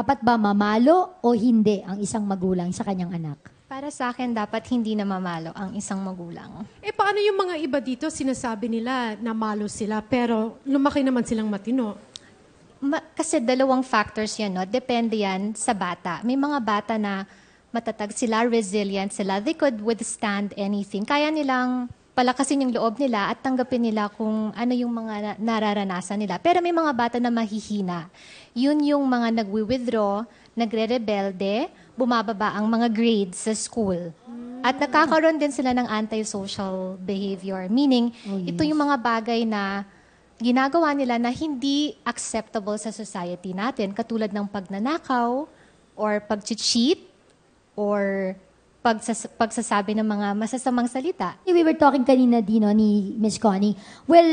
Dapat ba mamalo o hindi ang isang magulang sa kanyang anak? Para sa akin, dapat hindi na mamalo ang isang magulang. Eh, paano yung mga iba dito, sinasabi nila na malo sila, pero lumaki naman silang matino? Kasi dalawang factors yan, no? Depende yan sa bata. May mga bata na matatag sila, resilient sila. They could withstand anything. Kaya nilang palakasin yung loob nila at tanggapin nila kung ano yung mga nararanasan nila. Pero may mga bata na mahihina. Yun yung mga nagwi-withdraw, nagre-rebelde, bumababa ang mga grades sa school. At nakakaroon din sila ng antisocial behavior. Meaning, ito yung mga bagay na ginagawa nila na hindi acceptable sa society natin. Katulad ng pagnanakaw, or pag-cheat, or pagsasabi ng mga masasamang salita. We were talking kanina din ni Ms. Connie. Well,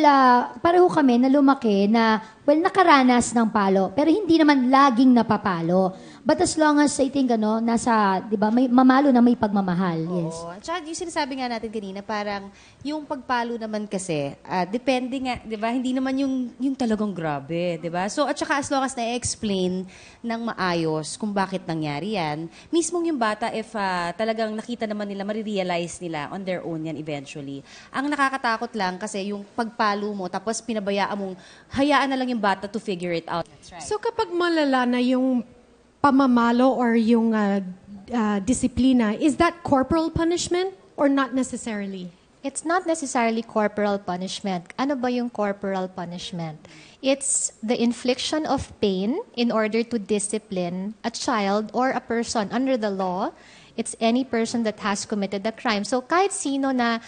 pareho kami na lumaki na, well, nakaranas ng palo. Pero hindi naman laging napapalo. But as long as I think, ano, nasa, di ba, may mamalo na may pagmamahal. Yes. Oo. Tsaka yung sinasabi nga natin kanina, parang yung pagpalo naman kasi, depende nga, di ba, hindi naman yung talagang grabe, di ba? So, at saka as long as na-explain ng maayos kung bakit nangyari yan, mismong yung bata, if talagang nakita naman nila, marirealize nila on their own yan eventually. Ang nakakatakot lang kasi yung pagpalo mo, tapos pinabayaan mong hayaan na lang yung bata to figure it out. That's right. So kapag malala na yung pamamalo or yung disiplina, is that corporal punishment or not necessarily? It's not necessarily corporal punishment. Ano ba yung corporal punishment? It's the infliction of pain in order to discipline a child or a person. Under the law, it's any person that has committed a crime. So kahit sino na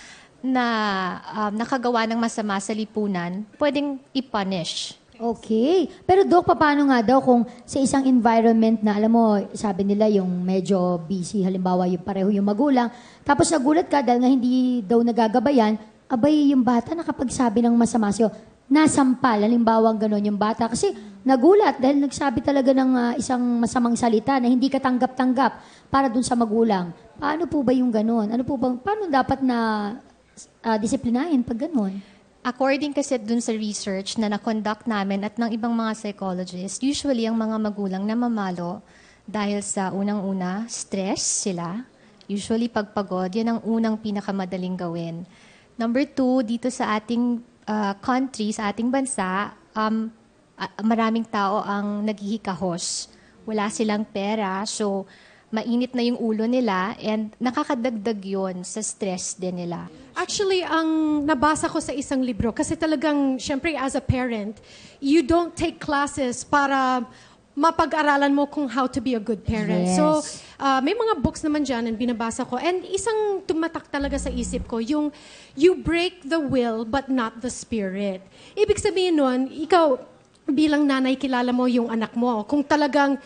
nakagawa ng masama sa lipunan, pwedeng i-punish. Okay. Pero Dok, paano nga daw kung sa isang environment na, alam mo, sabi nila yung medyo busy, halimbawa yung pareho yung magulang, tapos nagulat ka dahil nga hindi daw nagagabayan, abay yung bata nakapagsabi ng masama sa'yo, nasampal, halimbawa gano'n yung bata. Kasi nagulat dahil nagsabi talaga ng isang masamang salita na hindi katanggap-tanggap para dun sa magulang. Paano po ba yung gano'n? Ano po ba, paano dapat na disiplinahin pag gano'n? According kasi dun sa research na na-conduct namin at ng ibang mga psychologists, usually ang mga magulang na mamalo dahil sa unang-una, stress sila. Usually pagpagod, yan ang unang pinakamadaling gawin. Number 2, dito sa ating country, sa ating bansa, maraming tao ang naghihikahos. Wala silang pera, so mainit na yung ulo nila and nakakadagdag yon sa stress din nila. Actually, ang nabasa ko sa isang libro, kasi talagang, syempre, as a parent, you don't take classes para mapag-aralan mo kung how to be a good parent. Yes. So, may mga books naman dyan and binabasa ko. And isang tumatak talaga sa isip ko, yung you break the will but not the spirit. Ibig sabihin nun, ikaw, bilang nanay, kilala mo yung anak mo. Kung talagang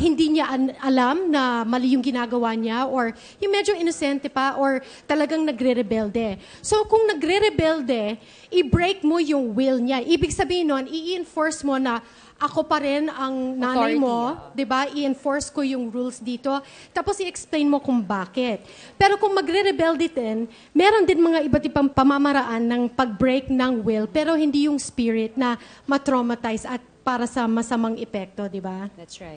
hindi niya alam na mali yung ginagawa niya or yung medyo inosente pa or talagang nagre-rebelde. So kung nagre-rebelde, i-break mo yung will niya. Ibig sabihin nun, i-enforce mo na ako pa rin ang nanay mo, di ba? I-enforce ko yung rules dito. Tapos i-explain mo kung bakit. Pero kung magre-rebelde din, meron din mga iba't ibang pamamaraan ng pag-break ng will, pero hindi yung spirit na ma-traumatize at para sa masamang epekto, di ba? That's right.